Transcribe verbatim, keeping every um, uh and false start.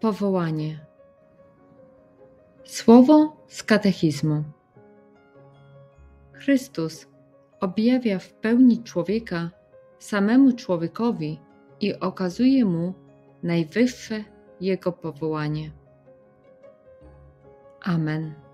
Powołanie. Słowo z katechizmu. Chrystus objawia w pełni człowieka samemu człowiekowi i okazuje mu najwyższe jego powołanie. Amen.